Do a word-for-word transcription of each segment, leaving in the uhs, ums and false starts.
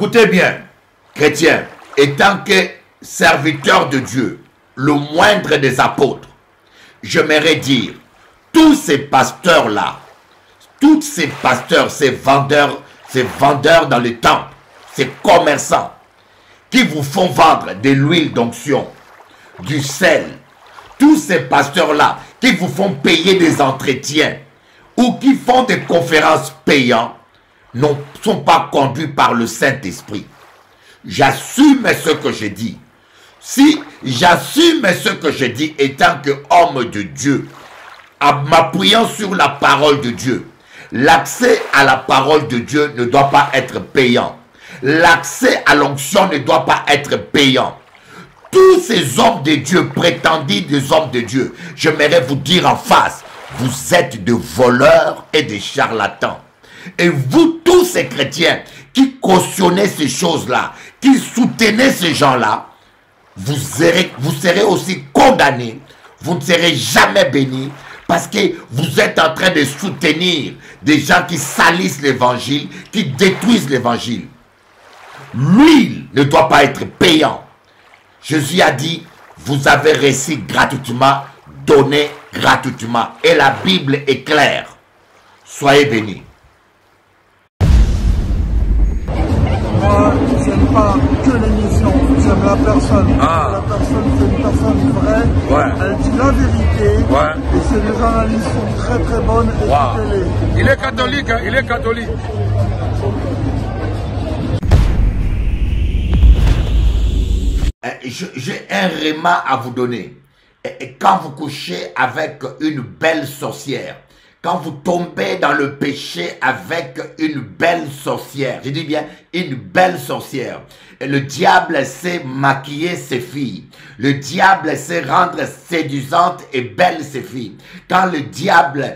Écoutez bien, chrétiens, étant que serviteur de Dieu, le moindre des apôtres, j'aimerais dire, tous ces pasteurs-là, tous ces pasteurs, ces vendeurs, ces vendeurs dans les temples, ces commerçants, qui vous font vendre de l'huile d'onction, du sel, tous ces pasteurs-là, qui vous font payer des entretiens, ou qui font des conférences payantes, ne sont pas conduits par le Saint-Esprit. J'assume ce que je dis. Si j'assume ce que je dis, étant que homme de Dieu, en m'appuyant sur la parole de Dieu, l'accès à la parole de Dieu ne doit pas être payant. L'accès à l'onction ne doit pas être payant. Tous ces hommes de Dieu, prétendus des hommes de Dieu, j'aimerais vous dire en face, vous êtes des voleurs et des charlatans. Et vous, tous ces chrétiens qui cautionnez ces choses-là, qui soutenez ces gens-là, vous serez, vous serez aussi condamnés, vous ne serez jamais bénis, parce que vous êtes en train de soutenir des gens qui salissent l'évangile, qui détruisent l'évangile. L'huile ne doit pas être payant. Jésus a dit, vous avez reçu gratuitement, donnez gratuitement. Et la Bible est claire. Soyez bénis. Moi, j'aime pas que l'émission, j'aime la personne. Ah. La personne, c'est une personne vraie, ouais. Elle dit la vérité, ouais. Et ses analyses sont très très bonnes. Et wow. les... Il est catholique, hein? Il est catholique. J'ai un réma à vous donner. Et, et quand vous couchez avec une belle sorcière, quand vous tombez dans le péché avec une belle sorcière, je dis bien une belle sorcière, et le diable sait maquiller ses filles, le diable sait rendre séduisantes et belles ses filles. Quand le diable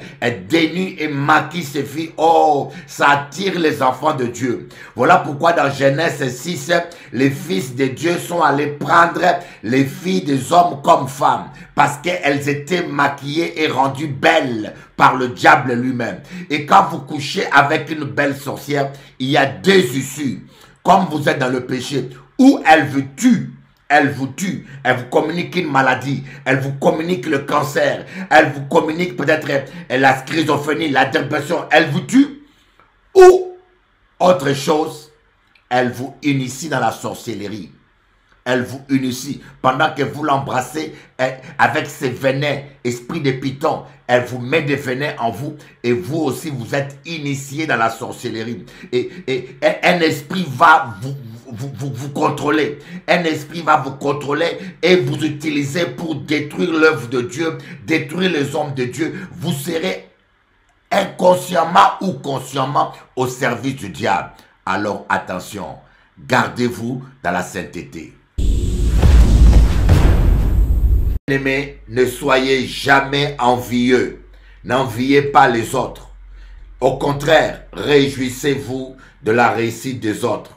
dénue et maquille ses filles, oh, ça attire les enfants de Dieu. Voilà pourquoi dans Genèse six, les fils de Dieu sont allés prendre les filles des hommes comme femmes, parce qu'elles étaient maquillées et rendues belles par le diable lui-même. Et quand vous couchez avec une belle sorcière, il y a deux issues. Comme vous êtes dans le péché, ou elle vous tue, elle vous tue, elle vous communique une maladie, elle vous communique le cancer, elle vous communique peut-être la schizophrénie, la dépression, elle vous tue, ou autre chose, elle vous initie dans la sorcellerie. Elle vous initie. Pendant que vous l'embrassez avec ses venins, esprit de python, elle vous met des venins en vous et vous aussi vous êtes initié dans la sorcellerie. Et, et, et un esprit va vous, vous, vous, vous contrôler. Un esprit va vous contrôler et vous utiliser pour détruire l'œuvre de Dieu, détruire les hommes de Dieu. Vous serez inconsciemment ou consciemment au service du diable. Alors attention, gardez-vous dans la sainteté. Bien-aimés, ne soyez jamais envieux, n'enviez pas les autres. Au contraire, réjouissez-vous de la réussite des autres.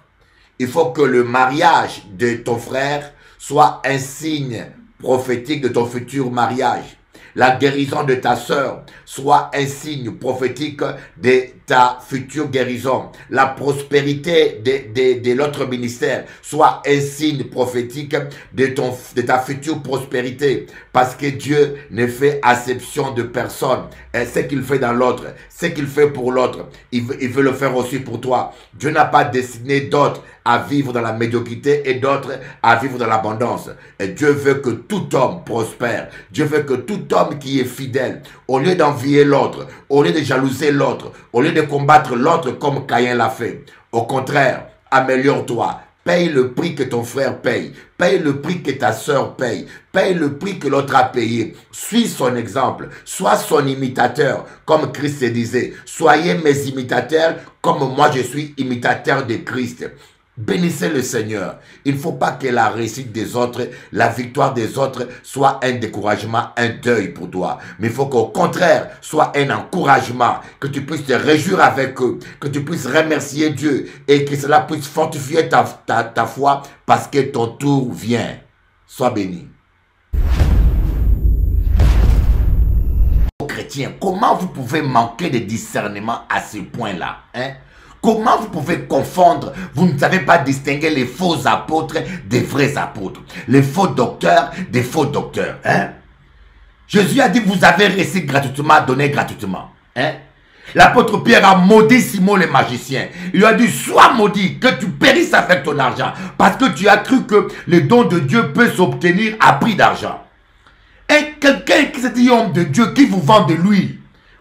Il faut que le mariage de ton frère soit un signe prophétique de ton futur mariage. La guérison de ta sœur soit un signe prophétique de ta future guérison. La prospérité de, de, de l'autre ministère soit un signe prophétique de, ton, de ta future prospérité. Parce que Dieu ne fait acception de personne. Et ce qu'il fait dans l'autre, ce qu'il fait pour l'autre, il, il veut le faire aussi pour toi. Dieu n'a pas destiné d'autres à vivre dans la médiocrité et d'autres à vivre dans l'abondance. Et Dieu veut que tout homme prospère. Dieu veut que tout homme qui est fidèle, au lieu d'envier l'autre, au lieu de jalouser l'autre, au lieu de combattre l'autre comme Caïn l'a fait, au contraire, améliore-toi. Paye le prix que ton frère paye. Paye le prix que ta sœur paye. Paye le prix que l'autre a payé. Suis son exemple. Sois son imitateur, comme Christ le disait. Soyez mes imitateurs, comme moi je suis imitateur de Christ. Bénissez le Seigneur. Il ne faut pas que la réussite des autres, la victoire des autres soit un découragement, un deuil pour toi. Mais il faut qu'au contraire, soit un encouragement, que tu puisses te réjouir avec eux, que tu puisses remercier Dieu et que cela puisse fortifier ta, ta, ta foi parce que ton tour vient. Sois béni. Chrétiens, comment vous pouvez manquer de discernement à ce point-là, hein? Comment vous pouvez confondre? Vous ne savez pas distinguer les faux apôtres des vrais apôtres. Les faux docteurs des faux docteurs. Hein? Jésus a dit, vous avez reçu gratuitement, donné gratuitement. Hein? L'apôtre Pierre a maudit Simon le magicien. Il lui a dit, sois maudit, que tu périsses avec ton argent. Parce que tu as cru que le don de Dieu peut s'obtenir à prix d'argent. Et quelqu'un qui se dit homme de Dieu, qui vous vend de l'huile.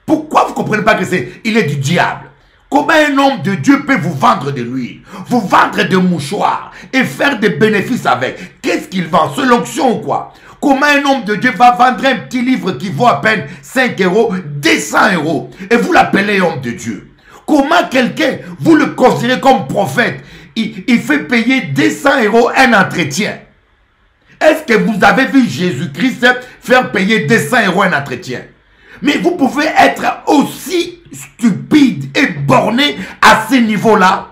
Pourquoi vous ne comprenez pas que c'est, il est du diable? Comment un homme de Dieu peut vous vendre de l'huile, vous vendre des mouchoirs et faire des bénéfices avec? Qu'est-ce qu'il vend? C'est l'onction ou quoi? Comment un homme de Dieu va vendre un petit livre qui vaut à peine cinq euros, deux cents euros, et vous l'appelez homme de Dieu? Comment quelqu'un, vous le considérez comme prophète, il, il fait payer deux cents euros un entretien? Est-ce que vous avez vu Jésus-Christ faire payer deux cents euros un entretien? Mais vous pouvez être aussi stupide et borné à ce niveau-là.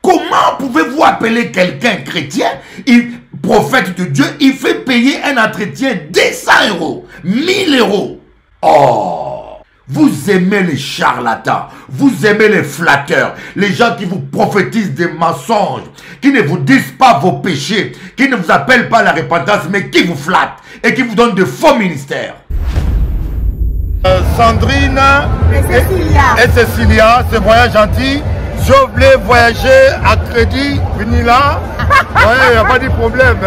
Comment pouvez-vous appeler quelqu'un chrétien, il, prophète de Dieu, il fait payer un entretien deux cents euros, mille euros. Oh, vous aimez les charlatans, vous aimez les flatteurs, les gens qui vous prophétisent des mensonges, qui ne vous disent pas vos péchés, qui ne vous appellent pas à la repentance, mais qui vous flattent et qui vous donnent de faux ministères. Euh, Sandrine et Cecilia, et, et Cecilia c'est voyage gentil. Je voulais voyager à crédit, venir là. Ouais, il n'y a pas de problème.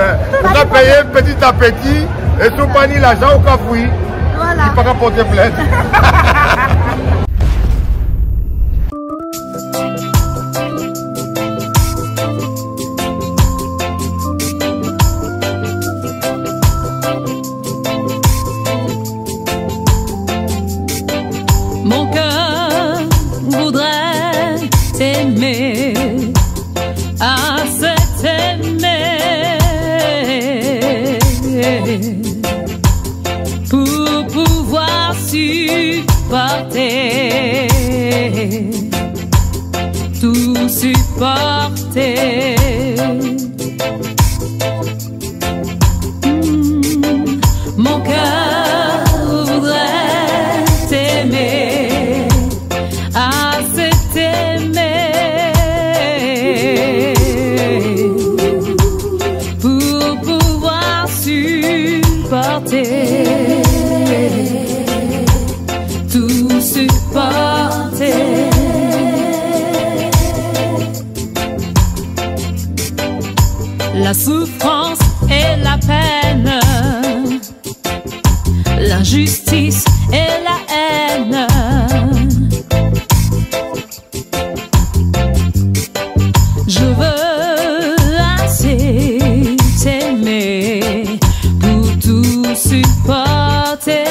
On va payer petit à petit. Et si on n'a ni l'argent, on va fouiller. Voilà. Il ne peut pas porter plainte. Tout supporter, mmh, mon cœur voudrait t'aimer, ah c'est t'aimer, pour pouvoir supporter, tout supporter. La souffrance et la peine, l'injustice et la haine, je veux assez t'aimer pour tout supporter.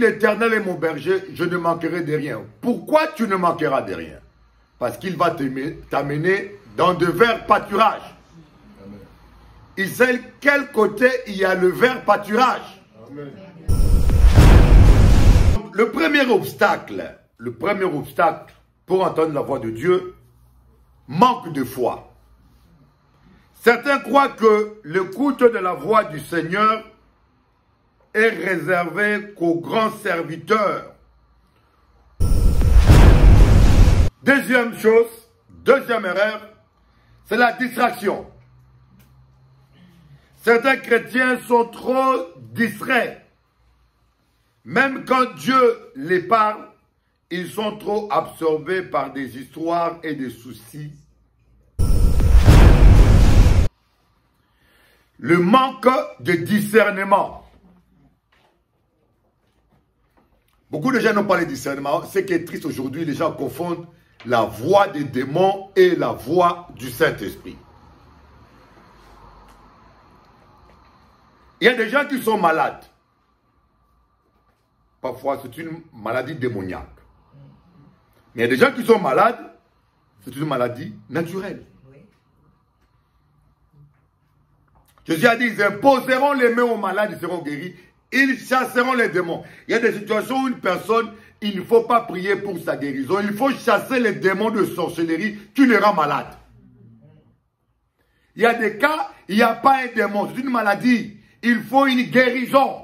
L'Éternel est mon berger, je ne manquerai de rien. Pourquoi tu ne manqueras de rien? Parce qu'il va t'amener dans de verts pâturages. Amen. Il sait quel côté il y a le vert pâturage. Amen. Le premier obstacle, le premier obstacle pour entendre la voix de Dieu, manque de foi. Certains croient que l'écoute de la voix du Seigneur est réservé qu'aux grands serviteurs. Deuxième chose, deuxième erreur, c'est la distraction. Certains chrétiens sont trop distraits. Même quand Dieu les parle, ils sont trop absorbés par des histoires et des soucis. Le manque de discernement. Beaucoup de gens n'ont pas le discernement. Ce qui est triste aujourd'hui, les gens confondent la voix des démons et la voix du Saint-Esprit. Il y a des gens qui sont malades. Parfois, c'est une maladie démoniaque. Mais il y a des gens qui sont malades, c'est une maladie naturelle. Jésus a dit, ils imposeront les mains aux malades, ils seront guéris. Ils chasseront les démons. Il y a des situations où une personne, il ne faut pas prier pour sa guérison. Il faut chasser les démons de sorcellerie. Tu les rends malades. Il y a des cas, il n'y a pas un démon. C'est une maladie. Il faut une guérison.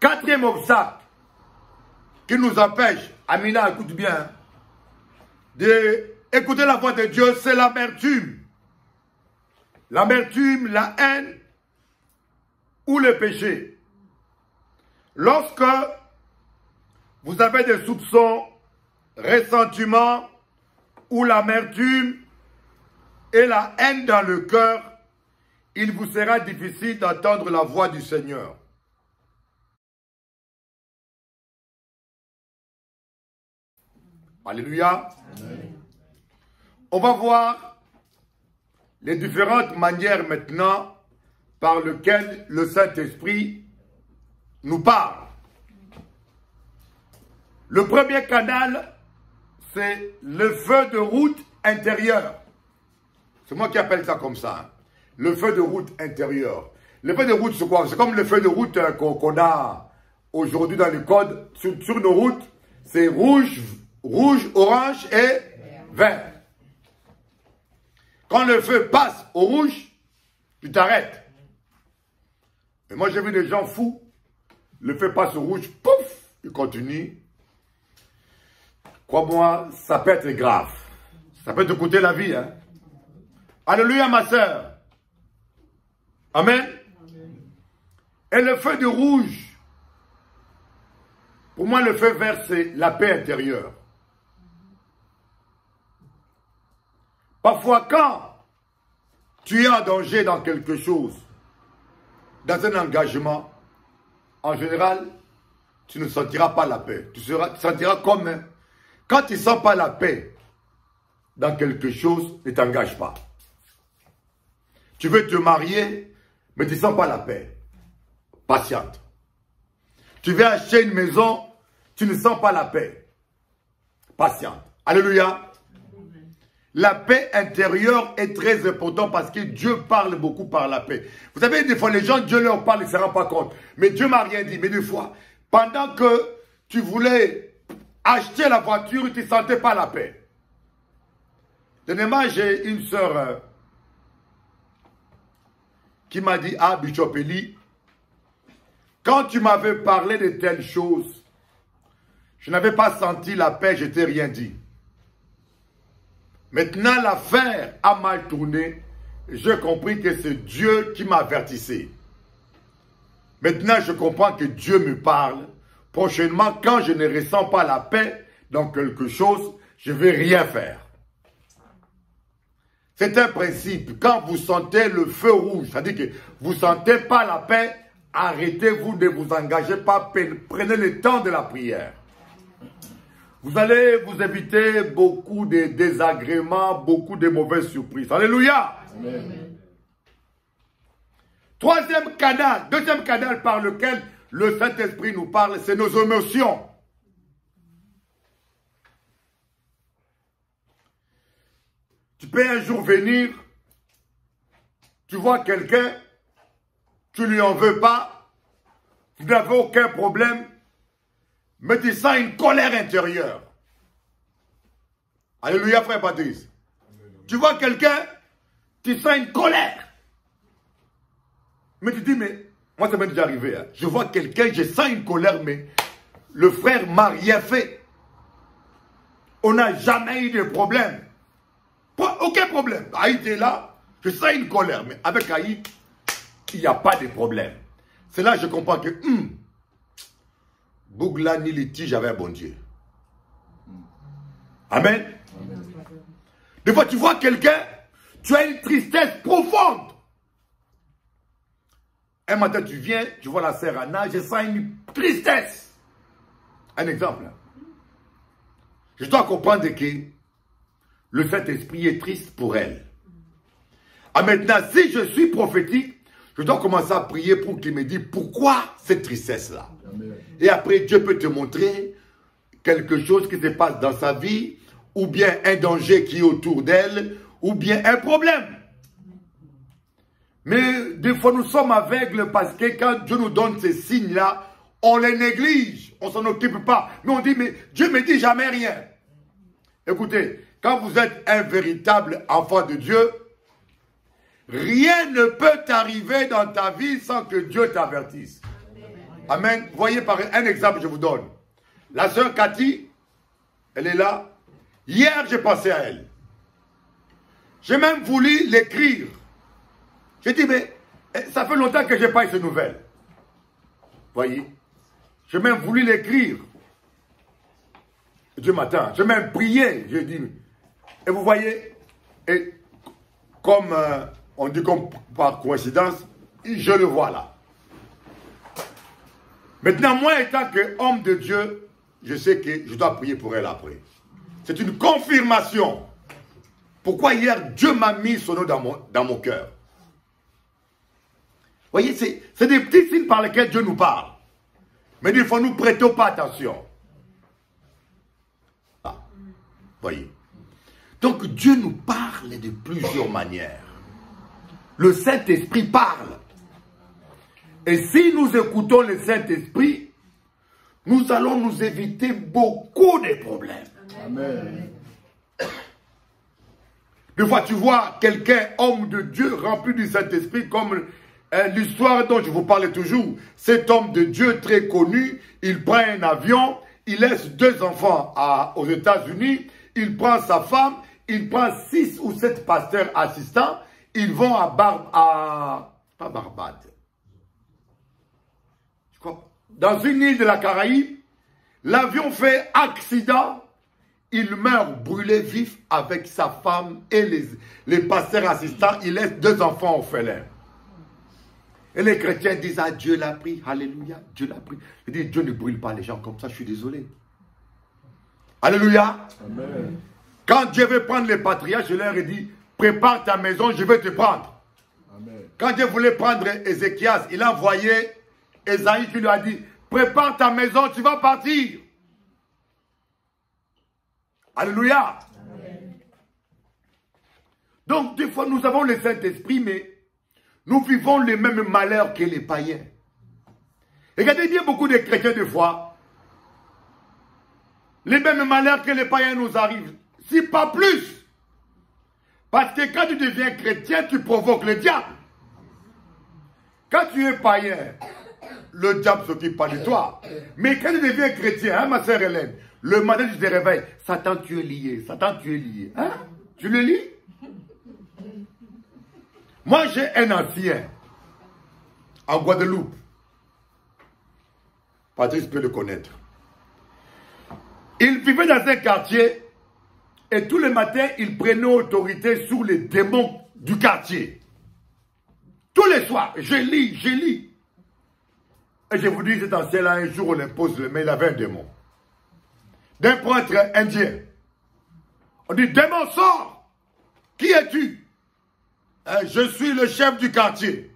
Quatrième obstacle qui nous empêche, Amina, écoute bien, d'écouter la voix de Dieu, c'est l'amertume. L'amertume, la haine ou le péché. Lorsque vous avez des soupçons, ressentiments ou l'amertume et la haine dans le cœur, il vous sera difficile d'entendre la voix du Seigneur. Alléluia. Amen. On va voir les différentes manières maintenant par lesquelles le Saint-Esprit nous parle. Le premier canal, c'est le feu de route intérieur. C'est moi qui appelle ça comme ça. Hein. Le feu de route intérieur. Le feu de route, c'est quoi? C'est comme le feu de route hein, qu'on a aujourd'hui dans le code. Sur, sur nos routes, c'est rouge, rouge, orange et vert. Quand le feu passe au rouge, tu t'arrêtes. Et moi, j'ai vu des gens fous. Le feu passe au rouge, pouf, il continue. Crois-moi, ça peut être grave. Ça peut te coûter la vie. Hein. Alléluia, ma soeur. Amen. Et le feu du rouge, pour moi, le feu vert, c'est la paix intérieure. Parfois, quand tu es en danger dans quelque chose, dans un engagement, en général, tu ne sentiras pas la paix. Tu, seras, tu sentiras comme... Hein, quand tu ne sens pas la paix dans quelque chose, ne t'engage pas. Tu veux te marier, mais tu ne sens pas la paix. Patiente. Tu veux acheter une maison, tu ne sens pas la paix. Patiente. Alléluia. La paix intérieure est très importante parce que Dieu parle beaucoup par la paix. Vous savez, des fois, les gens, Dieu leur parle, ils ne se rendent pas compte. Mais Dieu ne m'a rien dit. Mais des fois, pendant que tu voulais acheter la voiture, tu ne sentais pas la paix. Dernièrement, j'ai une sœur euh, qui m'a dit, ah, Bishop Eli, quand tu m'avais parlé de telles choses, je n'avais pas senti la paix, je ne t'ai rien dit. Maintenant, l'affaire a mal tourné. J'ai compris que c'est Dieu qui m'avertissait. Maintenant, je comprends que Dieu me parle. Prochainement, quand je ne ressens pas la paix dans quelque chose, je ne vais rien faire. C'est un principe. Quand vous sentez le feu rouge, c'est-à-dire que vous ne sentez pas la paix, arrêtez-vous de vous engager, pas, prenez le temps de la prière. Vous allez vous éviter beaucoup de désagréments, beaucoup de mauvaises surprises. Alléluia. Amen. Troisième canal, deuxième canal par lequel le Saint-Esprit nous parle, c'est nos émotions. Tu peux un jour venir, tu vois quelqu'un, tu lui en veux pas, vous n'avez aucun problème, mais tu sens une colère intérieure. Alléluia, frère Patrice. Alléluia. Tu vois quelqu'un, tu sens une colère. Mais tu dis, mais moi ça m'est déjà arrivé. Hein. Je vois quelqu'un, je sens une colère, mais le frère m'a rien fait. On n'a jamais eu de problème. Pas, aucun problème. Haïti est là, je sens une colère. Mais avec Haïti, il n'y a pas de problème. C'est là que je comprends que... Hum, Bougla ni litige avec un bon Dieu. Amen. Amen. Des fois, tu vois quelqu'un, tu as une tristesse profonde. Un matin, tu viens, tu vois la sœur Anna, je sens une tristesse. Un exemple. Je dois comprendre que le Saint-Esprit est triste pour elle. Ah, maintenant, si je suis prophétique, je dois commencer à prier pour qu'il me dise pourquoi cette tristesse-là. Et après, Dieu peut te montrer quelque chose qui se passe dans sa vie, ou bien un danger qui est autour d'elle, ou bien un problème. Mais des fois, nous sommes aveugles parce que quand Dieu nous donne ces signes-là, on les néglige, on ne s'en occupe pas. Mais on dit, mais Dieu ne me dit jamais rien. Écoutez, quand vous êtes un véritable enfant de Dieu, rien ne peut t'arriver dans ta vie sans que Dieu t'avertisse. Amen. Voyez par un exemple, je vous donne. La sœur Cathy, elle est là. Hier, j'ai pensé à elle. J'ai même voulu l'écrire. J'ai dit, mais ça fait longtemps que je n'ai pas eu ces nouvelles. Voyez. J'ai même voulu l'écrire. Dieu m'attend. J'ai même prié. J'ai dit, et vous voyez, et comme euh, on dit comme par coïncidence, je le vois là. Maintenant, moi, étant qu'homme de Dieu, je sais que je dois prier pour elle après. C'est une confirmation. Pourquoi hier, Dieu m'a mis son nom dans mon, dans mon cœur. Vous voyez, c'est des petits signes par lesquels Dieu nous parle. Mais des fois, nous ne prêtons pas attention. Ah, voyez. Donc, Dieu nous parle de plusieurs manières. Le Saint-Esprit parle. Et si nous écoutons le Saint-Esprit, nous allons nous éviter beaucoup de problèmes. Amen. Des fois, tu vois quelqu'un, homme de Dieu, rempli du Saint-Esprit, comme euh, l'histoire dont je vous parle toujours. Cet homme de Dieu très connu, il prend un avion, il laisse deux enfants à, aux États-Unis, il prend sa femme, il prend six ou sept pasteurs assistants, ils vont à, Bar à pas Barbade, dans une île de la Caraïbe, l'avion fait accident, il meurt brûlé vif avec sa femme et les, les pasteurs assistants, il laisse deux enfants orphelins. Et les chrétiens disent, ah Dieu l'a pris, alléluia, Dieu l'a pris. Je dis, Dieu ne brûle pas les gens comme ça, je suis désolé. Alléluia. Amen. Quand Dieu veut prendre les patriarches, je leur ai dit, prépare ta maison, je vais te prendre. Amen. Quand Dieu voulait prendre Ézéchias, il a envoyé Esaïe qui lui a dit, prépare ta maison, tu vas partir. Alléluia. Amen. Donc, des fois, nous avons le Saint-Esprit, mais nous vivons les mêmes malheurs que les païens. Regardez bien beaucoup de chrétiens, des fois, les mêmes malheurs que les païens nous arrivent, si pas plus. Parce que quand tu deviens chrétien, tu provoques le diable. Quand tu es païen, le diable ne s'occupe pas de toi. Mais quand tu deviens chrétien, hein, ma soeur Hélène, le matin tu te réveilles, Satan tu es lié, Satan tu es lié. Hein? Tu le lis? Moi j'ai un ancien en Guadeloupe. Patrice peut le connaître. Il vivait dans un quartier et tous les matins il prenait autorité sur les démons du quartier. Tous les soirs, je lis, je lis. Et je vous dis, cet ancien-là, un jour, on l'impose le mail, il avait un démon. D'un prêtre indien. On dit, démon, sors! Qui es-tu? Eh, je suis le chef du quartier.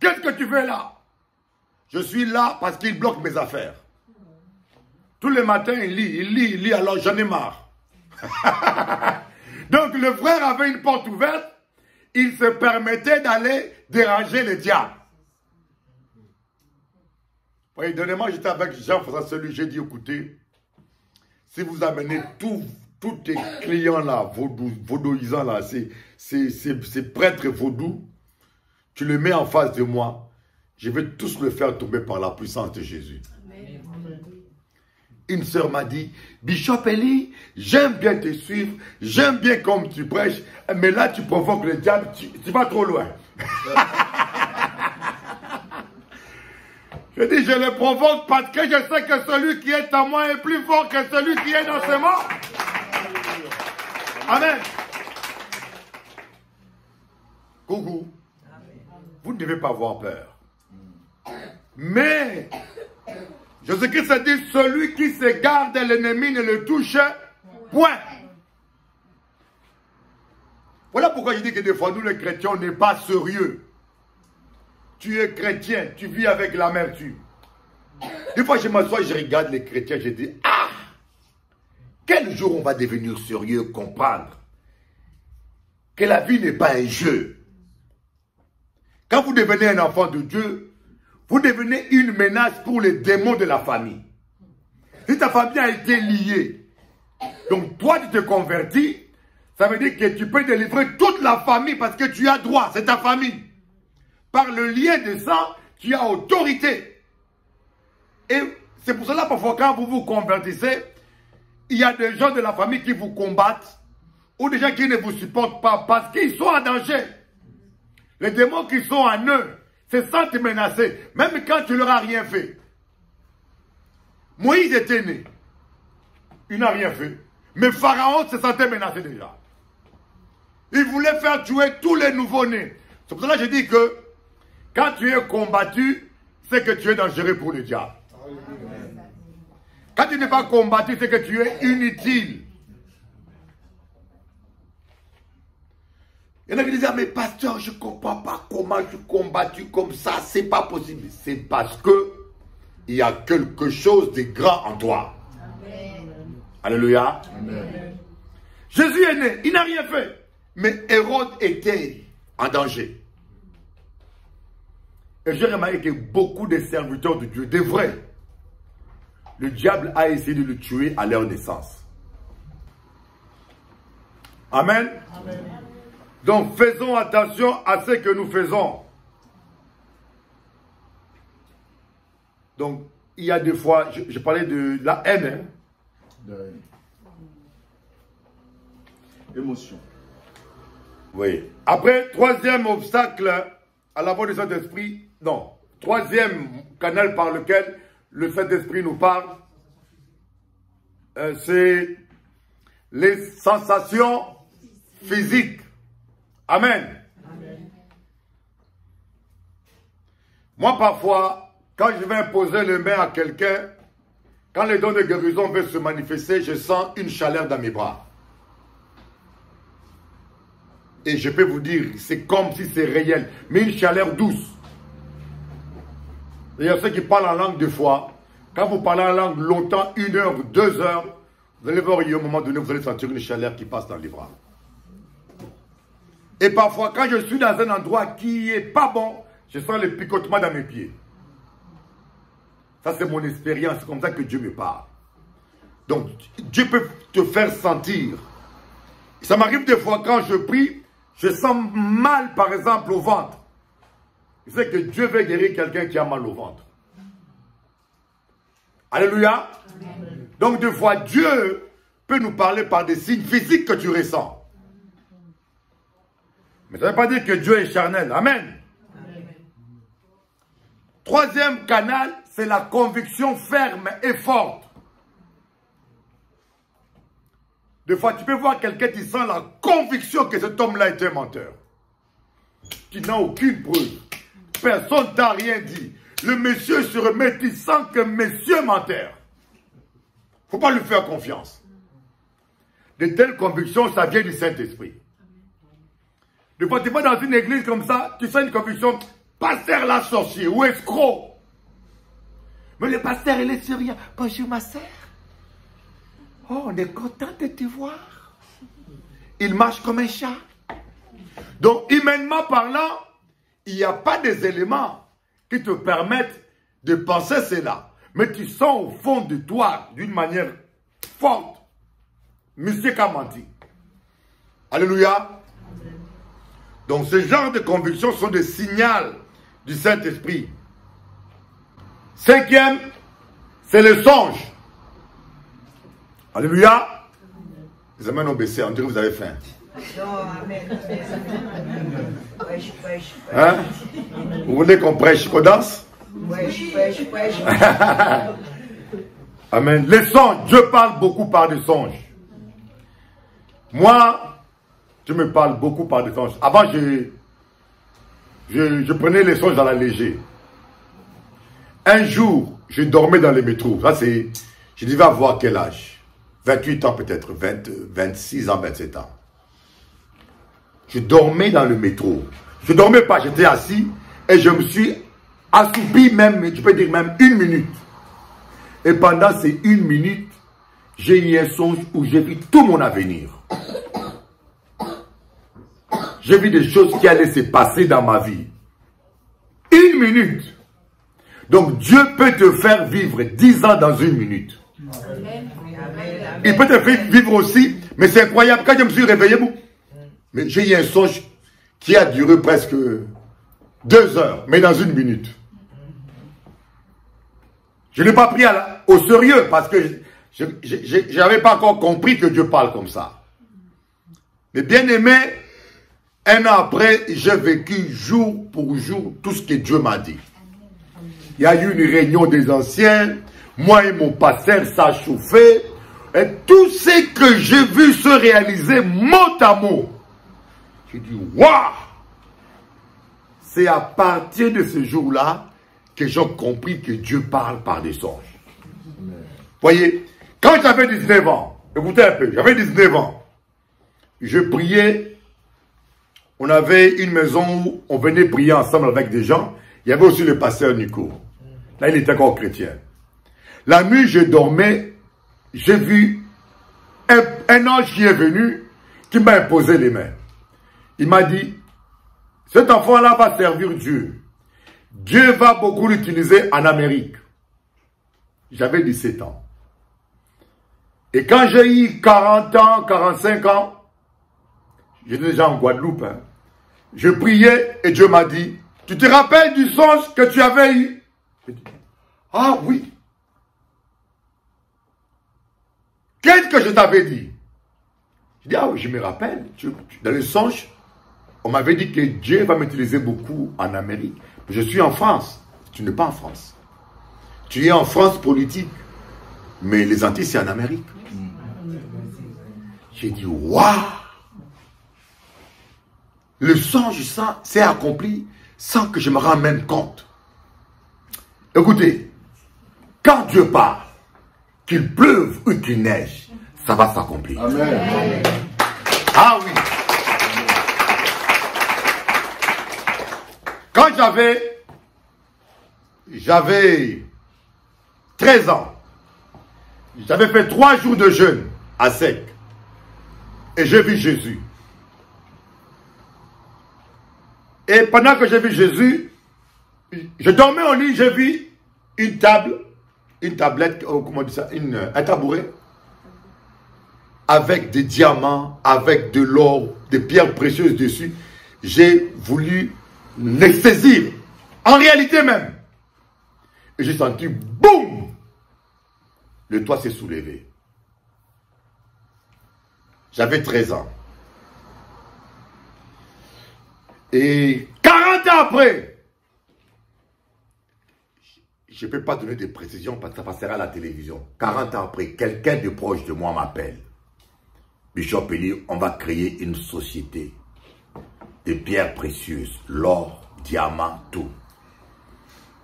Qu'est-ce que tu fais là? Je suis là parce qu'il bloque mes affaires. Tous les matins, il lit, il lit, il lit, alors j'en ai marre. Donc, le frère avait une porte ouverte. Il se permettait d'aller déranger les diables. Oui, dernièrement, j'étais avec Jean-François, celui, j'ai dit, écoutez, si vous amenez tous tes clients là, vaudou, vaudouisants là, ces, ces, ces, ces prêtres vaudous, tu les mets en face de moi, je vais tous le faire tomber par la puissance de Jésus. Amen. Une sœur m'a dit, Bishop Eli, j'aime bien te suivre, j'aime bien comme tu prêches, mais là tu provoques le diable, tu, tu vas trop loin. Je dis, je le provoque parce que je sais que celui qui est en moi est plus fort que celui qui est dans ce monde. Amen. Coucou. Vous ne devez pas avoir peur. Mais, Jésus-Christ a dit, celui qui se garde l'ennemi ne le touche point. Voilà pourquoi je dis que des fois, nous les chrétiens, on n'est pas sérieux. Tu es chrétien, tu vis avec l'amertume. Des fois, je m'assois et je regarde les chrétiens, je dis, ah, quel jour on va devenir sérieux, comprendre que la vie n'est pas un jeu. Quand vous devenez un enfant de Dieu, vous devenez une menace pour les démons de la famille. Si ta famille a été liée, donc toi, tu te convertis, ça veut dire que tu peux délivrer toute la famille parce que tu as droit, c'est ta famille. Par le lien de sang, tu as autorité. Et c'est pour cela, parfois, quand vous vous convertissez, il y a des gens de la famille qui vous combattent ou des gens qui ne vous supportent pas parce qu'ils sont en danger. Les démons qui sont en eux se sentent menacés, même quand tu leur as rien fait. Moïse était né. Il n'a rien fait. Mais Pharaon se sentait menacé déjà. Il voulait faire tuer tous les nouveaux-nés. C'est pour cela que je dis que quand tu es combattu, c'est que tu es dangereux pour le diable. Amen. Quand tu n'es pas combattu, c'est que tu es inutile. Il y en a qui disent, ah, mais pasteur, je ne comprends pas comment je suis combattu comme ça, c'est pas possible. C'est parce que il y a quelque chose de grand en toi. Amen. Alléluia. Amen. Jésus est né, il n'a rien fait. Mais Hérode était en danger. Et j'ai remarqué que beaucoup de serviteurs de Dieu, des vrais, le diable a essayé de le tuer à leur naissance. Amen. Amen. Donc faisons attention à ce que nous faisons. Donc, il y a des fois, je, je parlais de la haine. Hein? De la haine. Émotion. Oui. Après, troisième obstacle à la voix du Saint-Esprit, non, troisième canal par lequel le Saint-Esprit nous parle, euh, c'est les sensations physiques. Amen. Amen. Moi, parfois, quand je vais imposer les mains à quelqu'un, quand les dons de guérison veulent se manifester, je sens une chaleur dans mes bras. Et je peux vous dire, c'est comme si c'est réel, mais une chaleur douce. Et il y a ceux qui parlent en langue deux fois. Quand vous parlez en langue longtemps, une heure, deux heures, vous allez voir, il y a un moment donné, vous allez sentir une chaleur qui passe dans les bras. Et parfois, quand je suis dans un endroit qui n'est pas bon, je sens le picotement dans mes pieds. Ça, c'est mon expérience. C'est comme ça que Dieu me parle. Donc, Dieu peut te faire sentir. Ça m'arrive des fois quand je prie, je sens mal, par exemple, au ventre. C'est que Dieu veut guérir quelqu'un qui a mal au ventre. Alléluia. Amen. Donc, des fois, Dieu peut nous parler par des signes physiques que tu ressens. Mais ça ne veut pas dire que Dieu est charnel. Amen. Amen. Troisième canal, c'est la conviction ferme et forte. Des fois, tu peux voir quelqu'un qui sent la conviction que cet homme-là est un menteur. Qui n'a aucune preuve. Personne t'a rien dit. Le monsieur se remet, il sent que monsieur menteur. Il ne faut pas lui faire confiance. De telles convictions, ça vient du Saint-Esprit. Des fois, tu vas dans une église comme ça, tu sens une conviction, pasteur la sorcier ou escroc. Mais le pasteur, il est sur rien. Bonjour ma sœur. Oh, on est content de te voir. Il marche comme un chat. Donc, humainement parlant, il n'y a pas des éléments qui te permettent de penser cela. Mais tu sens au fond de toi, d'une manière forte, monsieur a menti. Alléluia. Donc, ce genre de convictions sont des signaux du Saint-Esprit. Cinquième, c'est le songe. Alléluia. Les amens ont baissé, on dirait que vous avez faim. Non, amen. Prêche, prêche, prêche. Vous voulez qu'on prêche, qu'on danse? Prêche, prêche, prêche. Amen. Les songes, Dieu parle beaucoup par des songes. Moi, je me parle beaucoup par des songes. Avant, je, je, je prenais les songes à la légère. Un jour, je dormais dans les métros. Là, c'est, je devais avoir quel âge? vingt-huit ans peut-être, vingt, vingt-six ans, vingt-sept ans. Je dormais dans le métro. Je ne dormais pas, j'étais assis et je me suis assoupi même, je peux dire même une minute. Et pendant ces une minute, j'ai eu un songe où j'ai vu tout mon avenir. J'ai vu des choses qui allaient se passer dans ma vie. Une minute. Donc Dieu peut te faire vivre dix ans dans une minute. Amen. Il peut te faire vivre aussi, mais c'est incroyable. Quand je me suis réveillé, mais j'ai eu un songe qui a duré presque deux heures, mais dans une minute. Je ne l'ai pas pris à la, au sérieux parce que je n'avais pas encore compris que Dieu parle comme ça. Mais bien aimé, un an après, j'ai vécu jour pour jour tout ce que Dieu m'a dit. Il y a eu une réunion des anciens, moi et mon pasteur, ça a chauffé. Et tout ce que j'ai vu se réaliser mot à mot, j'ai dit, waouh! C'est à partir de ce jour-là que j'ai compris que Dieu parle par des songes. Vous voyez, quand j'avais dix-neuf ans, écoutez un peu, j'avais dix-neuf ans, je priais, on avait une maison où on venait prier ensemble avec des gens, il y avait aussi le pasteur Nico. Là, il était encore chrétien. La nuit, je dormais. J'ai vu un, un ange qui est venu, qui m'a imposé les mains. Il m'a dit, cet enfant-là va servir Dieu. Dieu va beaucoup l'utiliser en Amérique. J'avais dix-sept ans. Et quand j'ai eu quarante ans, quarante-cinq ans, j'étais déjà en Guadeloupe, hein. Je priais et Dieu m'a dit, tu te rappelles du songe que tu avais eu? Ah oui. Qu'est-ce que je t'avais dit? Je dis, ah oui, je me rappelle. Dans le songe, on m'avait dit que Dieu va m'utiliser beaucoup en Amérique. Je suis en France. Tu n'es pas en France. Tu es en France politique. Mais les Antilles, c'est en Amérique. J'ai dit, waouh! Le songe, ça, s'est accompli sans que je me rende même compte. Écoutez, quand Dieu parle, qu'il pleuve ou qu'il neige, ça va s'accomplir. Ah oui. Quand j'avais, j'avais treize ans, j'avais fait trois jours de jeûne à sec. Et j'ai vu Jésus. Et pendant que j'ai vu Jésus, je dormais au lit, j'ai vu une table, une tablette, oh, comment on dit ça, une, un tabouret, avec des diamants, avec de l'or, des pierres précieuses dessus. J'ai voulu les saisir, en réalité même. Et j'ai senti, boum, le toit s'est soulevé. J'avais treize ans. Et quarante ans après, je ne peux pas donner de précisions parce que ça passera à la télévision. quarante ans après, quelqu'un de proche de moi m'appelle. Bishop Eli, on va créer une société de pierres précieuses, l'or, diamants, tout.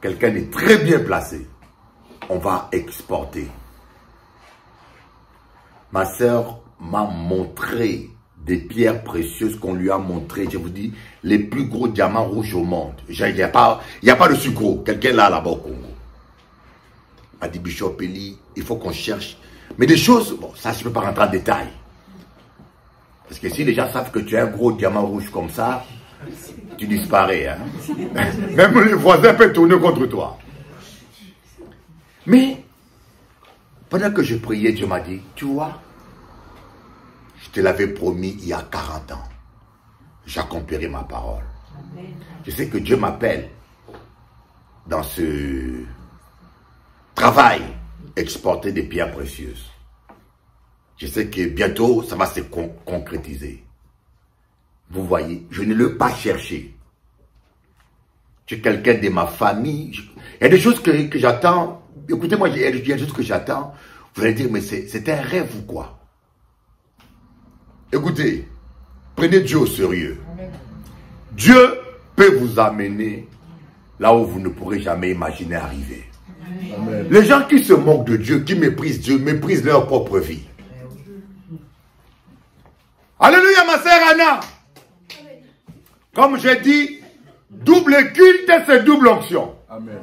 Quelqu'un est très bien placé. On va exporter. Ma sœur m'a montré des pierres précieuses qu'on lui a montrées. Je vous dis, les plus gros diamants rouges au monde. Il n'y a pas, il n'y a pas de sucre. Quelqu'un là, là-bas au Congo. A dit Bishop Eli, il faut qu'on cherche. Mais des choses, bon, ça, je ne peux pas rentrer en détail. Parce que si les gens savent que tu as un gros diamant rouge comme ça, tu disparais. Hein? Même les voisins peuvent tourner contre toi. Mais, pendant que je priais, Dieu m'a dit, tu vois, je te l'avais promis il y a quarante ans. J'accomplirai ma parole. Amen. Je sais que Dieu m'appelle dans ce travail, exporter des pierres précieuses. Je sais que bientôt, ça va se con concrétiser. Vous voyez, je ne l'ai pas cherché. Je suis quelqu'un de ma famille. Je... Il y a des choses que, que j'attends. Écoutez-moi, il y a des choses que j'attends. Vous allez dire, mais c'est un rêve ou quoi? Écoutez, prenez Dieu au sérieux. Amen. Dieu peut vous amener là où vous ne pourrez jamais imaginer arriver. Amen. Les gens qui se moquent de Dieu, qui méprisent Dieu, méprisent leur propre vie. Alléluia, ma sœur Anna. Comme j'ai dit, double culte, c'est double onction. Amen.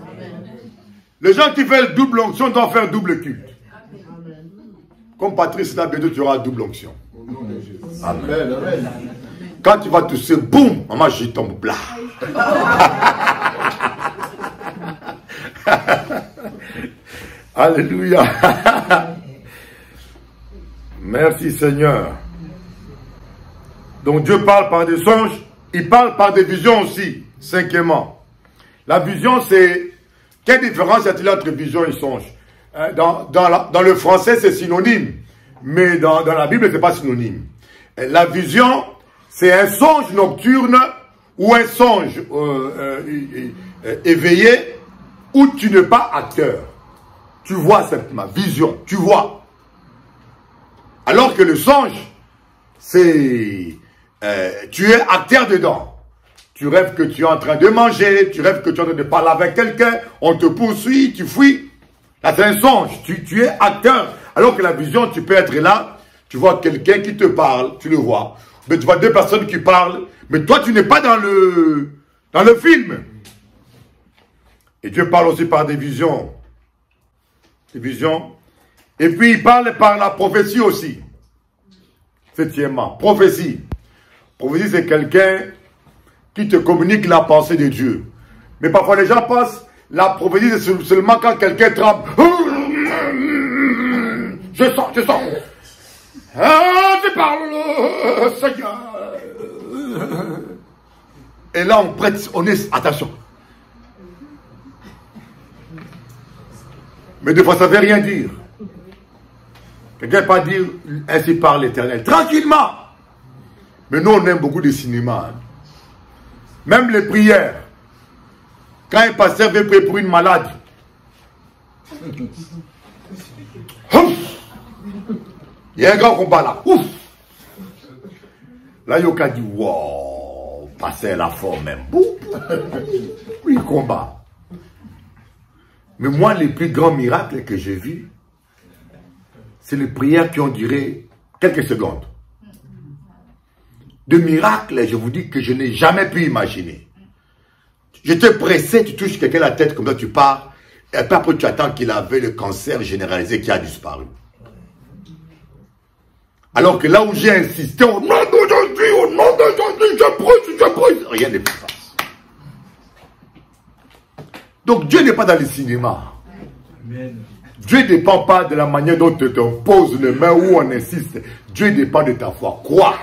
Les gens qui veulent double onction doivent faire double culte. Amen. Comme Patrice Labédou, tu auras double onction. Amen. Amen. Amen. Quand tu vas tousser, boum, maman, je tombe plat. Alléluia. Merci Seigneur. Donc Dieu parle par des songes, il parle par des visions aussi, cinquièmement. La vision, c'est... Quelle différence y a-t-il entre vision et songe? Dans, dans, la, dans le français, c'est synonyme, mais dans, dans la Bible, ce n'est pas synonyme. La vision, c'est un songe nocturne ou un songe euh, euh, euh, éveillé où tu n'es pas acteur. Tu vois simplement, vision, tu vois. Alors que le songe, c'est... Euh, tu es acteur dedans. Tu rêves que tu es en train de manger, tu rêves que tu es en train de parler avec quelqu'un, on te poursuit, tu fuis. Là, c'est un songe, tu, tu es acteur. Alors que la vision, tu peux être là, tu vois quelqu'un qui te parle, tu le vois. Mais tu vois deux personnes qui parlent, mais toi, tu n'es pas dans le, dans le film. Et Dieu parle aussi par des visions. Des visions. Et puis, il parle par la prophétie aussi. Septièmement, prophétie. Prophétie, c'est quelqu'un qui te communique la pensée de Dieu. Mais parfois, les gens pensent, la prophétie, c'est seulement quand quelqu'un tremble. Je sens, je sens. Ah, tu parles, Seigneur. Et là, on prête, on est, attention. Mais des fois, ça ne veut rien dire. Quelqu'un ne peut pas dire, ainsi parle l'Éternel. Tranquillement. Mais nous, on aime beaucoup le cinéma. Même les prières. Quand un pasteur veut prier pour une malade. Il y a un grand combat là. Ouf. Là, Yoka dit, wow, passer la forme même. Oui, combat. Mais moi, les plus grands miracles que j'ai vus, c'est les prières qui ont duré quelques secondes. De miracles, je vous dis que je n'ai jamais pu imaginer. Je te pressais, tu touches quelqu'un la tête, comme ça tu pars, et après tu attends qu'il avait le cancer généralisé qui a disparu. Alors que là où j'ai insisté, au nom d'aujourd'hui, au nom d'aujourd'hui, je brûle, je brûle, rien ne se passe. Donc Dieu n'est pas dans le cinéma. Amen. Dieu ne dépend pas de la manière dont tu poses les mains ou on insiste. Dieu dépend de ta foi. Crois.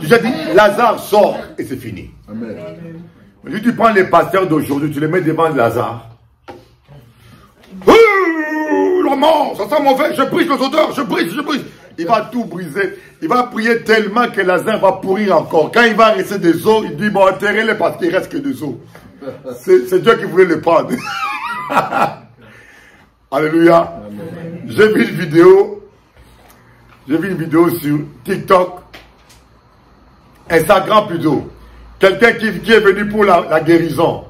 Tu as dit, Lazare sort et c'est fini. Amen. Mais si tu prends les pasteurs d'aujourd'hui, tu les mets devant Lazare. Roman, ça sent mauvais, je brise les odeurs, je brise, je brise. Il va tout briser. Il va prier tellement que Lazare va pourrir encore. Quand il va rester des os, il dit, bon, enterrez-les parce qu'il ne reste que des os. C'est Dieu qui voulait les prendre. Alléluia. J'ai vu une vidéo. J'ai vu une vidéo sur TikTok. Instagram plutôt. Quelqu'un qui, qui est venu pour la, la guérison.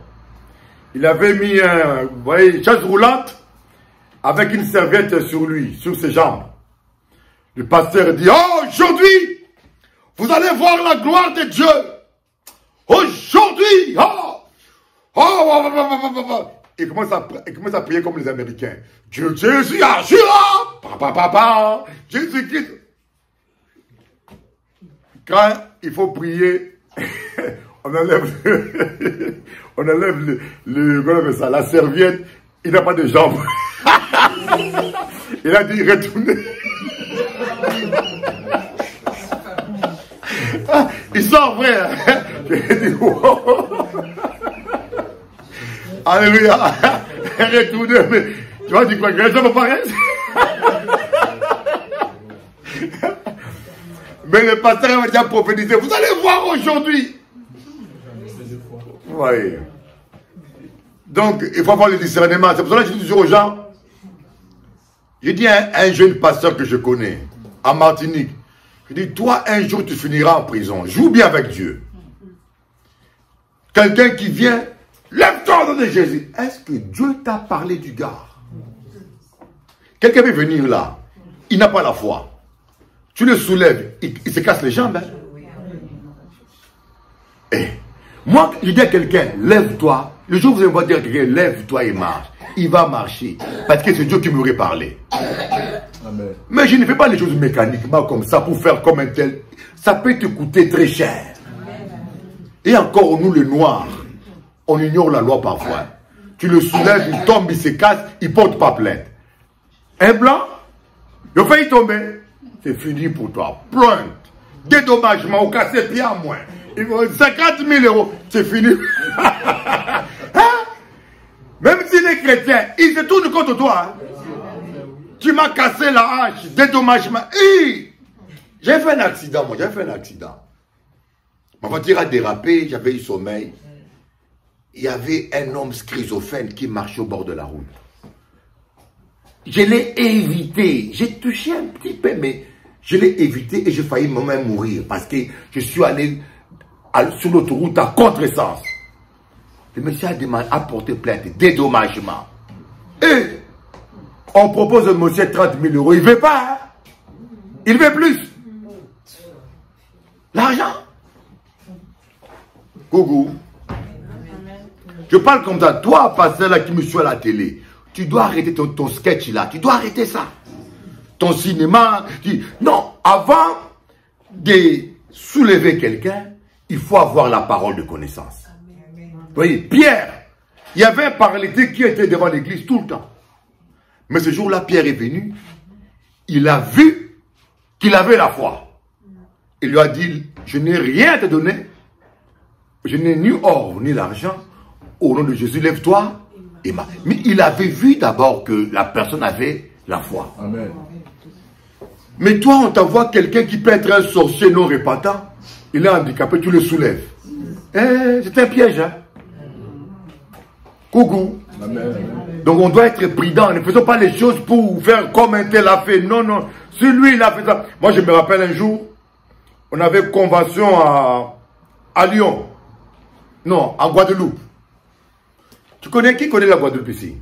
Il avait mis un, vous voyez, une chaise roulante avec une serviette sur lui, sur ses jambes. Le pasteur dit, oh, aujourd'hui, vous allez voir la gloire de Dieu. Aujourd'hui, oh, oh, oh, oh, oh, oh, oh. Il commence à, il commence à prier comme les Américains. Dieu, Jésus, agira, papa, papa, Jésus Christ. Quand il faut prier, on enlève, le, on enlève le, le, ça, la serviette, il n'a pas de jambes. Il a dit, retournez. Il sort vrai. Alléluia. Retourne. Mais tu vois, tu crois que les gens me paraissent. Mais le pasteur avait déjà prophétisé. Vous allez voir aujourd'hui. Ouais. Donc, il faut avoir le discernement. C'est pour cela que je dis toujours aux gens. Je dis à un, un jeune pasteur que je connais, à Martinique. Je dis, toi, un jour, tu finiras en prison. Joue bien avec Dieu. Quelqu'un qui vient, lève-toi au nom de Jésus. Est-ce que Dieu t'a parlé du gars? Quelqu'un veut venir là. Il n'a pas la foi. Tu le soulèves. Il, il se casse les jambes. Hein? Et moi, je dis à quelqu'un, lève-toi. Le jour où vous allez me dire à quelqu'un, lève-toi et marche. Il va marcher. Parce que c'est Dieu qui m'aurait parlé. Amen. Mais je ne fais pas les choses mécaniquement comme ça pour faire comme un tel. Ça peut te coûter très cher. Amen. Et encore, nous les noirs, on ignore la loi parfois. Tu le soulèves, il tombe, il se casse, il ne porte pas plainte. Un blanc, il a failli tomber. C'est fini pour toi. Plainte, dédommagement, on casse les pieds à moins. cinquante mille euros, c'est fini. Hein? Même si les chrétiens, ils se tournent contre toi. Hein? Tu m'as cassé la hache, dédommagement. J'ai fait un accident, moi, j'ai fait un accident. Ma voiture a dérapé, j'avais eu sommeil. Il y avait un homme schizophrène qui marchait au bord de la route. Je l'ai évité. J'ai touché un petit peu, mais je l'ai évité et j'ai failli moi-même mourir parce que je suis allé à, sur l'autoroute à contresens. Le monsieur a demandé à porter plainte, dédommagement. Et on propose au monsieur trente mille euros. Il ne veut pas. Hein? Il veut plus. L'argent. Gougou. Je parle comme ça. Toi, pasteur là qui me suis à la télé, tu dois arrêter ton, ton sketch là. Tu dois arrêter ça. Ton cinéma. Tu... Non. Avant de soulever quelqu'un, il faut avoir la parole de connaissance. Vous voyez, Pierre, il y avait un paralytique qui était devant l'église tout le temps. Mais ce jour-là, Pierre est venu, il a vu qu'il avait la foi. Il lui a dit, je n'ai rien à te donner, je n'ai ni or ni l'argent, au nom de Jésus, lève-toi et marche. Mais il avait vu d'abord que la personne avait la foi. Amen. Mais toi, on t'envoie quelqu'un qui peut être un sorcier non repentant, il est handicapé, tu le soulèves. Eh, c'est un piège, hein? Coucou. Amen. Donc on doit être prudent, ne faisons pas les choses pour faire comme un tel a fait. Non, non, si lui il a fait ça. Moi je me rappelle un jour, on avait convention à, à Lyon, non, en Guadeloupe. Tu connais, qui connaît la Guadeloupe ici?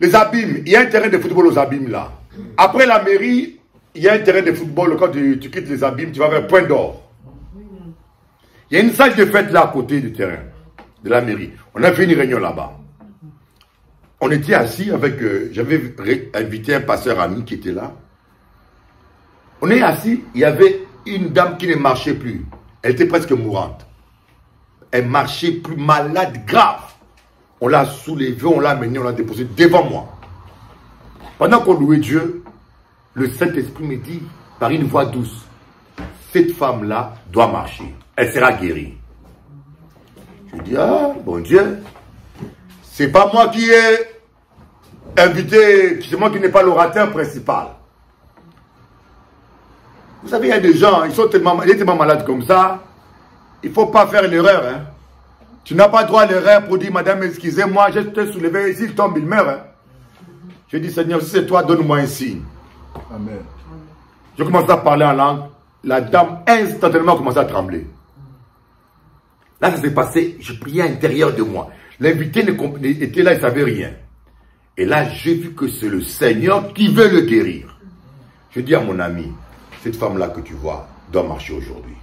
Les abîmes, il y a un terrain de football aux abîmes là. Après la mairie, il y a un terrain de football, quand tu, tu quittes les abîmes, tu vas vers Point d'Or. Il y a une salle de fête là à côté du terrain, de la mairie. On a fait une réunion là-bas. On était assis avec, euh, j'avais invité un pasteur ami qui était là. On est assis, il y avait une dame qui ne marchait plus. Elle était presque mourante. Elle marchait plus, malade, grave. On l'a soulevée, on l'a amenée, on l'a déposée devant moi. Pendant qu'on louait Dieu, le Saint-Esprit me dit, par une voix douce, cette femme-là doit marcher. Elle sera guérie. Je dis, ah, bon Dieu, c'est pas moi qui ai invité, c'est moi qui n'ai pas l'orateur principal. Vous savez, il y a des gens, ils sont tellement, ils sont tellement malades comme ça, il ne faut pas faire l'erreur. Hein. Tu n'as pas droit à l'erreur pour dire, madame, excusez-moi, je te soulevé, s'il tombe, il meurt. Hein. Je dis, Seigneur, si c'est toi, donne-moi un signe. Amen. Je commence à parler en langue, la dame instantanément commence à trembler. Là, ça s'est passé, je priais à l'intérieur de moi. L'invité était là, il ne savait rien. Et là, j'ai vu que c'est le Seigneur qui veut le guérir. Je dis à mon ami, cette femme-là que tu vois doit marcher aujourd'hui.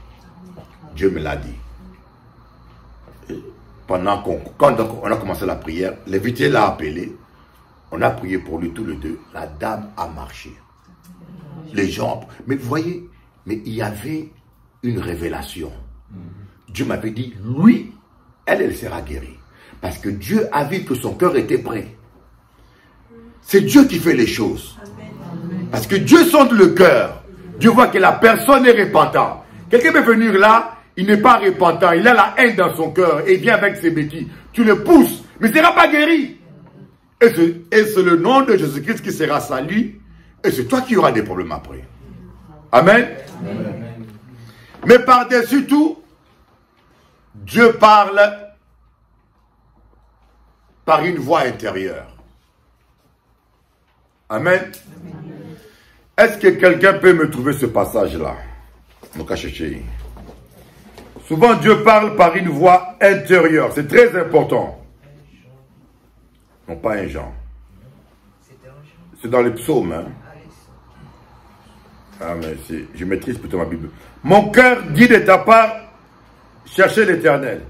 Dieu me l'a dit. Et pendant qu'on, quand on a commencé la prière, l'invité l'a appelé. On a prié pour lui tous les deux. La dame a marché. Les gens... Mais vous voyez, mais il y avait une révélation. Dieu m'avait dit, lui, elle, elle sera guérie. Parce que Dieu a vu que son cœur était prêt. C'est Dieu qui fait les choses. Parce que Dieu sonde le cœur. Dieu voit que la personne est repentante. Quelqu'un peut venir là, il n'est pas repentant. Il a la haine dans son cœur et il vient avec ses bêtises. Tu le pousses, mais il ne sera pas guéri. Et c'est le nom de Jésus-Christ qui sera salut. Et c'est toi qui auras des problèmes après. Amen. Amen. Mais par-dessus tout, Dieu parle par une voix intérieure. Amen. Est-ce que quelqu'un peut me trouver ce passage-là? Souvent, Dieu parle par une voix intérieure. C'est très important. Non, pas un Jean. C'est dans les psaumes. Hein? Ah, mais je maîtrise plutôt ma Bible. Mon cœur dit de ta part, cherchez l'Éternel.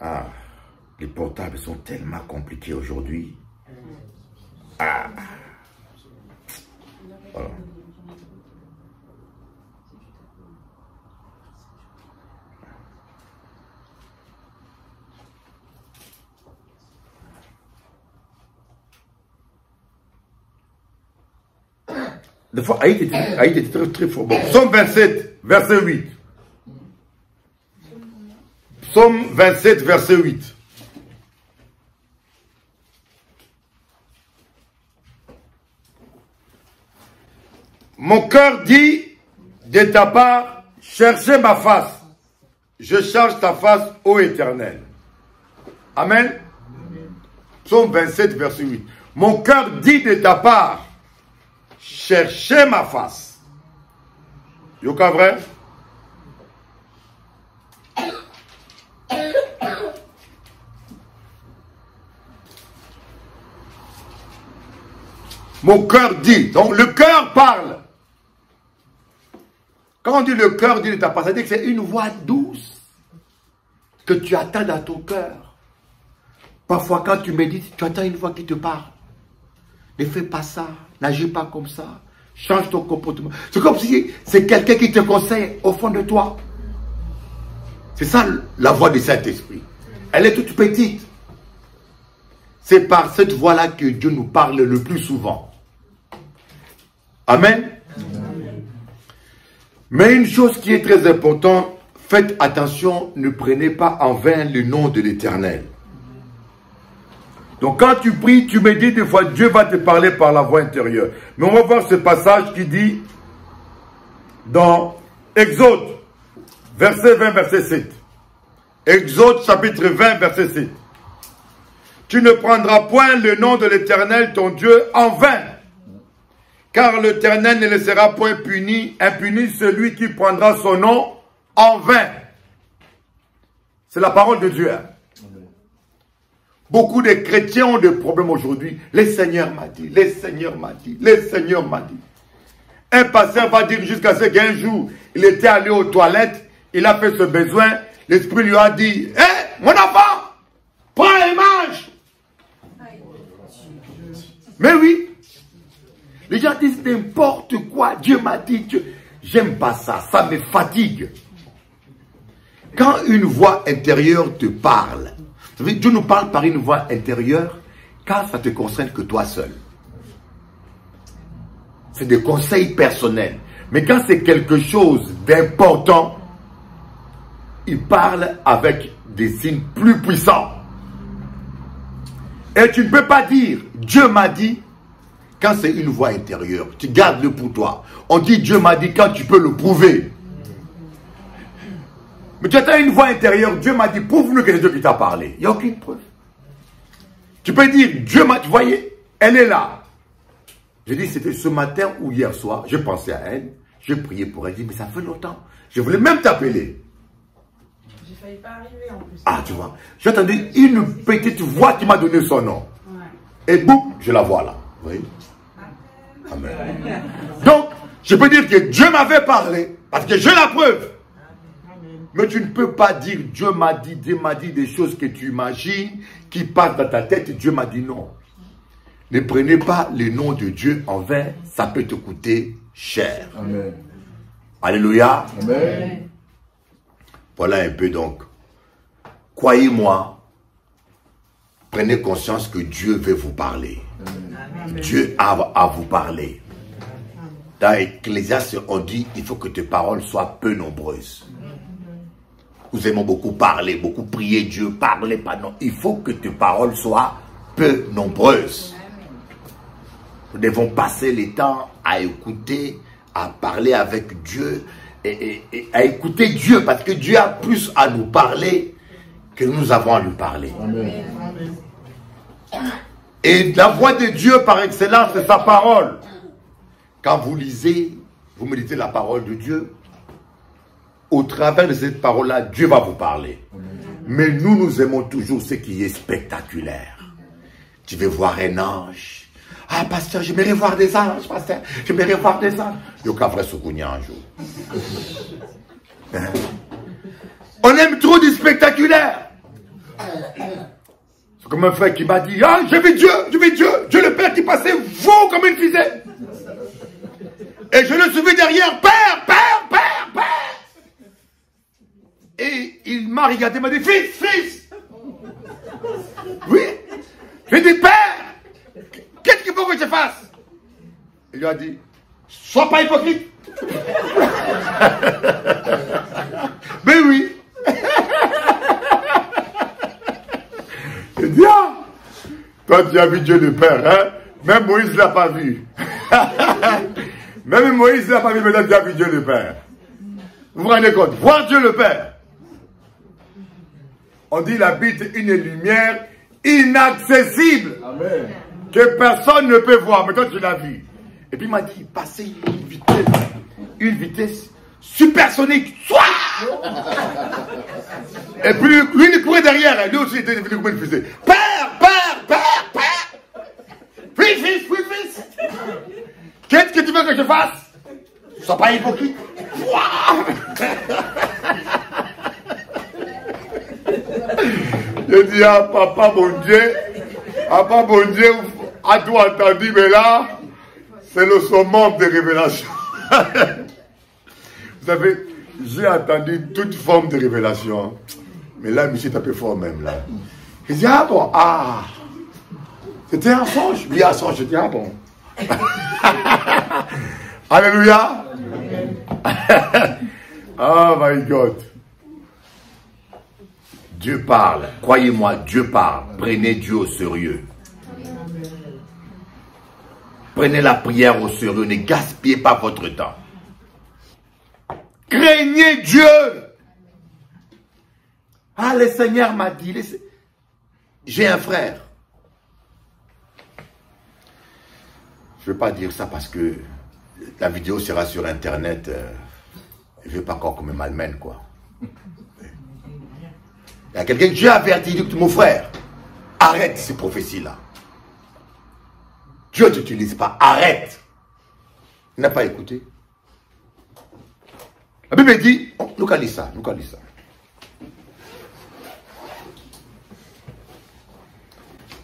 Ah, les portables sont tellement compliqués aujourd'hui. Ah. Voilà. Des fois, Haïti était très, très fort. Bon, Psaume vingt-sept, verset huit. Psaume vingt-sept, verset huit. Mon cœur dit de ta part, cherchez ma face. Je cherche ta face, ô Éternel. Amen. Psaume vingt-sept, verset huit. Mon cœur dit de ta part, cherchez ma face. Yoka vrai? Mon cœur dit. Donc le cœur parle. Quand on dit le cœur dit de ta part, ça veut dire que c'est une voix douce que tu attends dans ton cœur. Parfois quand tu médites, tu attends une voix qui te parle. Ne fais pas ça, n'agis pas comme ça, change ton comportement. C'est comme si c'est quelqu'un qui te conseille au fond de toi. C'est ça la voix du Saint-Esprit. Elle est toute petite. C'est par cette voix-là que Dieu nous parle le plus souvent. Amen. Amen. Mais une chose qui est très importante, faites attention, ne prenez pas en vain le nom de l'Éternel. Donc quand tu pries, tu médites des fois, Dieu va te parler par la voix intérieure. Mais on va voir ce passage qui dit dans Exode, verset vingt, verset sept. Exode, chapitre vingt, verset sept. Tu ne prendras point le nom de l'Éternel, ton Dieu, en vain. Car l'Éternel ne laissera point puni, impuni celui qui prendra son nom en vain. C'est la parole de Dieu. Beaucoup de chrétiens ont des problèmes aujourd'hui. Le Seigneur m'a dit, le Seigneur m'a dit, le Seigneur m'a dit. Un pasteur va dire jusqu'à ce qu'un jour, il était allé aux toilettes, il a fait ce besoin, l'esprit lui a dit, « Hé, hey, mon enfant, prends et mange !» Mais oui, les gens disent n'importe quoi, Dieu m'a dit, Dieu... J'aime pas ça, ça me fatigue. Quand une voix intérieure te parle, ça veut dire que Dieu nous parle par une voix intérieure, car ça te concerne que toi seul. C'est des conseils personnels. Mais quand c'est quelque chose d'important, il parle avec des signes plus puissants. Et tu ne peux pas dire, Dieu m'a dit, quand c'est une voix intérieure, tu gardes le pour toi. On dit, Dieu m'a dit, quand tu peux le prouver. Mais tu as une voix intérieure, Dieu m'a dit, prouve-nous que c'est Dieu qui t'a parlé. Il n'y a aucune preuve. Tu peux dire, Dieu m'a dit, voyez, elle est là. Je dis, c'était ce matin ou hier soir, je pensais à elle, je priais pour elle, je dis, mais ça fait longtemps, je voulais même t'appeler. J'ai failli pas arriver en plus. Ah, tu vois, j'ai entendu une petite voix qui m'a donné son nom. Ouais. Et boum, je la vois là. Oui. Amen. Donc, je peux dire que Dieu m'avait parlé, parce que j'ai la preuve. Mais tu ne peux pas dire, Dieu m'a dit, Dieu m'a dit des choses que tu imagines, qui passent dans ta tête, et Dieu m'a dit non. Ne prenez pas le nom de Dieu en vain, ça peut te coûter cher. Amen. Alléluia. Amen. Voilà un peu donc. Croyez-moi, prenez conscience que Dieu veut vous parler. Amen. Dieu a à vous parler. Dans l'Ecclésiaste, on dit, il faut que tes paroles soient peu nombreuses. Nous aimons beaucoup parler, beaucoup prier Dieu, parler, pas non. Il faut que tes paroles soient peu nombreuses. Nous devons passer le temps à écouter, à parler avec Dieu, et, et, et à écouter Dieu, parce que Dieu a plus à nous parler que nous avons à lui parler. Amen. Amen. Et la voix de Dieu par excellence, c'est sa parole. Quand vous lisez, vous méditez la parole de Dieu, au travers de cette parole-là, Dieu va vous parler. Mais nous, nous aimons toujours ce qui est spectaculaire. Tu veux voir un ange. Ah, pasteur, j'aimerais voir des anges, pasteur. J'aimerais voir des anges. Il n'y a qu'à vrai soukounia un jour. On aime trop du spectaculaire. C'est comme un frère qui m'a dit, « Ah, je vis Dieu, je vis Dieu, Dieu le Père qui passait vous comme une fusée. » Et je le suivis derrière, « Père, Père, Père, Père !» Et il m'a regardé, il m'a dit, « Fils, fils !» Oui, j'ai dit, « Père, qu'est-ce qu'il faut que je fasse ?» Il lui a dit, « Sois pas hypocrite !» Mais oui. Bien. Toi, tu as vu Dieu le Père, hein? Même Moïse ne l'a pas vu. Même Moïse ne l'a pas vu, mais tu as vu Dieu le Père. Vous vous rendez compte? Voir Dieu le Père. On dit, il habite une lumière inaccessible. Amen. Que personne ne peut voir, mais toi, tu l'as vu. Et puis, il m'a dit, passez une vitesse, une vitesse supersonique. Soit. Et puis lui il courait derrière, lui aussi il était devenu comme une fusée. Père, père, père, père. Puis fils, puis fils. Qu'est-ce que tu veux que je fasse? Sois pas hypocrite. Je dis ah papa bon Dieu, papa bon Dieu, à toi entendu, mais là, c'est le summum de révélation. Vous savez, j'ai attendu toute forme de révélation. Mais là, monsieur tapait fort même là. Il dit, ah bon, ah. C'était un songe. Oui, un songe. Je dis, ah bon. Alléluia. Amen. Oh my God. Dieu parle. Croyez-moi, Dieu parle. Prenez Dieu au sérieux. Prenez la prière au sérieux. Ne gaspillez pas votre temps. Craignez Dieu. Ah, le Seigneur m'a dit. Le... J'ai un frère. Je ne veux pas dire ça parce que la vidéo sera sur Internet. Je ne veux pas encore qu'on me malmène, quoi. Il y a quelqu'un que Dieu a averti, dit mon frère, arrête ces prophéties-là. Dieu ne t'utilise pas, arrête. Il n'a pas écouté. La Bible dit, oh, nous calise ça, nous calise ça.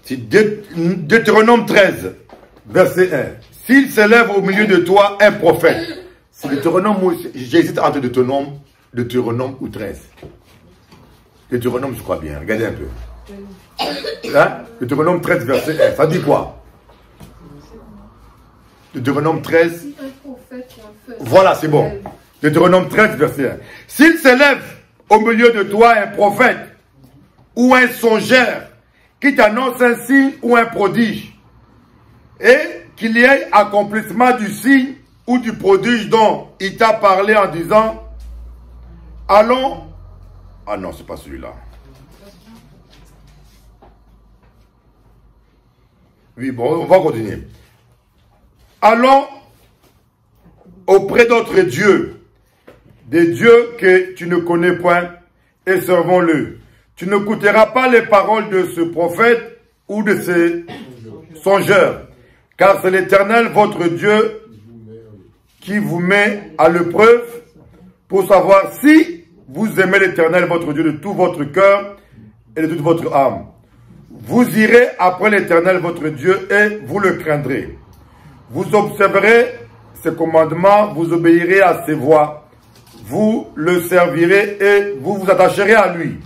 C'est Deutéronome treize, verset un. S'il s'élève au milieu de toi un prophète, c'est Deutéronome, j'hésite entre Deutéronome, Deutéronome ou treize. Deutéronome, je crois bien, regardez un peu. Hein? Deutéronome treize, verset un, ça dit quoi? Deutéronome treize. Voilà, c'est bon. Deutéronome treize, verset un. S'il s'élève au milieu de toi un prophète ou un songeur qui t'annonce un signe ou un prodige, et qu'il y ait accomplissement du signe ou du prodige dont il t'a parlé en disant, allons. Ah non, c'est pas celui-là. Oui, bon, on va continuer. Allons auprès d'autres dieux, des dieux que tu ne connais point, et servons-le. Tu n'écouteras pas les paroles de ce prophète ou de ces songeurs, car c'est l'Éternel, votre Dieu, qui vous met à l'épreuve pour savoir si vous aimez l'Éternel, votre Dieu, de tout votre cœur et de toute votre âme. Vous irez après l'Éternel, votre Dieu, et vous le craindrez. Vous observerez ses commandements, vous obéirez à ses voix, vous le servirez et vous vous attacherez à lui.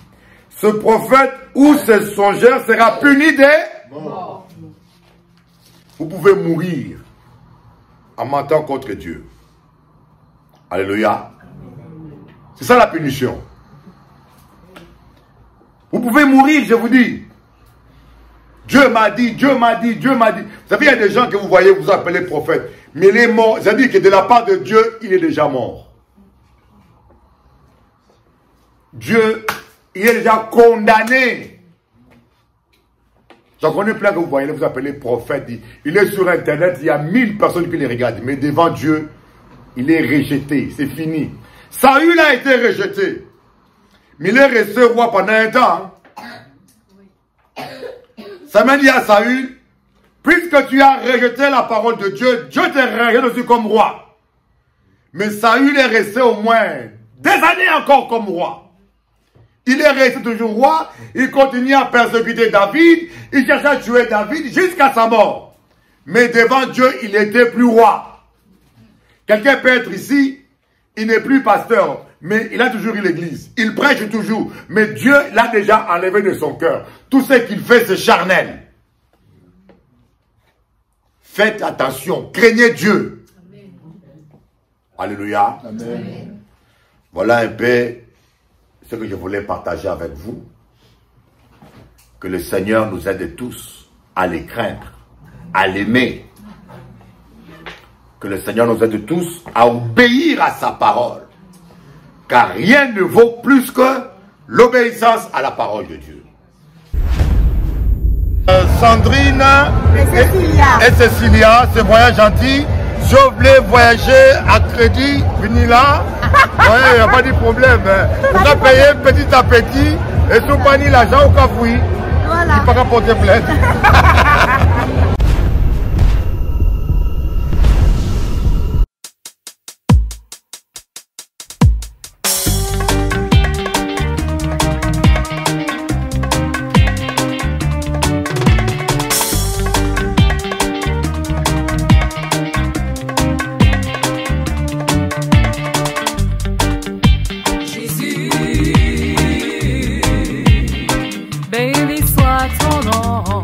Ce prophète ou ce songeur sera puni des morts. Vous pouvez mourir en mentant contre Dieu. Alléluia. C'est ça la punition. Vous pouvez mourir, je vous dis. Dieu m'a dit, Dieu m'a dit, Dieu m'a dit. Vous savez, il y a des gens que vous voyez, vous appelez prophète. Mais il est mort. Ça veut dire que de la part de Dieu, il est déjà mort. Dieu... Il est déjà condamné. J'en connais plein que vous voyez, vous appelez prophète. Il est sur Internet, il y a mille personnes qui les regardent. Mais devant Dieu, il est rejeté. C'est fini. Saül a été rejeté. Mais il est resté roi pendant un temps. Samuel dit à Saül, puisque tu as rejeté la parole de Dieu, Dieu te rejette aussi comme roi. Mais Saül est resté au moins des années encore comme roi. Il est resté toujours roi, il continue à persécuter David, il cherche à tuer David jusqu'à sa mort. Mais devant Dieu, il n'était plus roi. Quelqu'un peut être ici, il n'est plus pasteur, mais il a toujours eu l'église. Il prêche toujours, mais Dieu l'a déjà enlevé de son cœur. Tout ce qu'il fait, c'est charnel. Faites attention, craignez Dieu. Amen. Alléluia. Amen. Voilà un peu ce que je voulais partager avec vous, que le Seigneur nous aide tous à les craindre, à l'aimer. Que le Seigneur nous aide tous à obéir à sa parole. Car rien ne vaut plus que l'obéissance à la parole de Dieu. Euh, Sandrine et Cecilia, et, et Cecilia c'est moyen gentil. Je voulais voyager à crédit, venir là, il n'y a pas de problème. On va payer petit à petit et si on n'a pas ni l'argent, on va fouiller. Voilà. Il ne peut pas porter plainte. Baby, sois ton nom.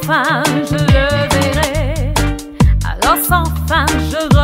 Enfin je le verrai, alors sans fin je le verrai.